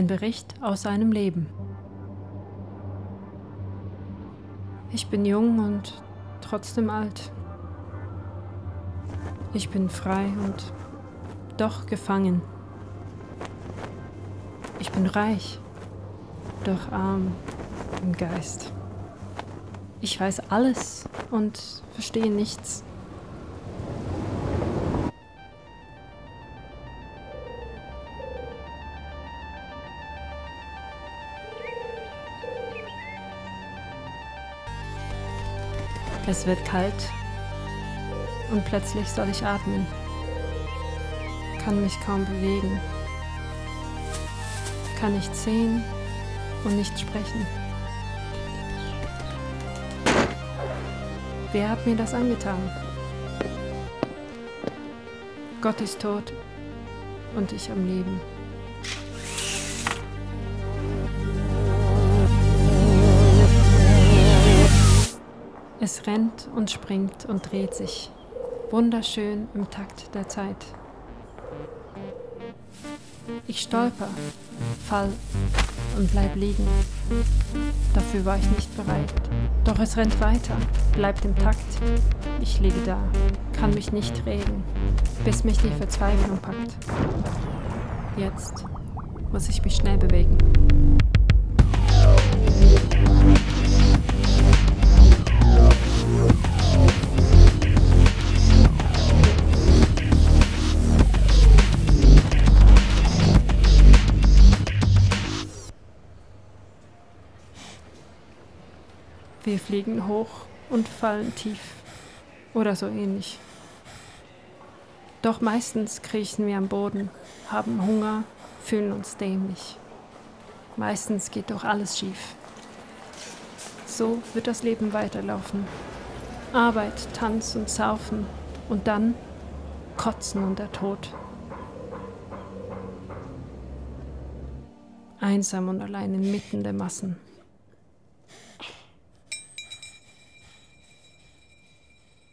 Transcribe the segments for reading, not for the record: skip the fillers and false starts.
Ein Bericht aus seinem Leben. Ich bin jung und trotzdem alt. Ich bin frei und doch gefangen. Ich bin reich, doch arm im Geist. Ich weiß alles und verstehe nichts. Es wird kalt und plötzlich soll ich atmen, kann mich kaum bewegen, kann nicht sehen und nicht sprechen. Wer hat mir das angetan? Gott ist tot und ich am Leben. Es rennt und springt und dreht sich, wunderschön im Takt der Zeit. Ich stolper, fall und bleib liegen. Dafür war ich nicht bereit. Doch es rennt weiter, bleibt im Takt. Ich liege da, kann mich nicht regen, bis mich die Verzweiflung packt. Jetzt muss ich mich schnell bewegen. Wir fliegen hoch und fallen tief oder so ähnlich. Doch meistens kriechen wir am Boden, haben Hunger, fühlen uns dämlich. Meistens geht doch alles schief. So wird das Leben weiterlaufen. Arbeit, Tanz und Saufen und dann Kotzen und der Tod. Einsam und allein inmitten der Massen.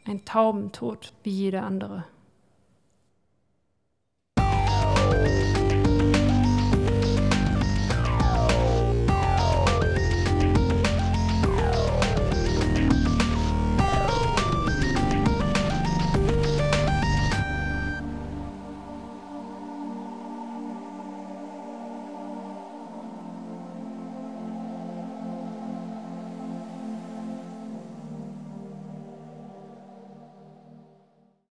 Ein Taubentod wie jeder andere.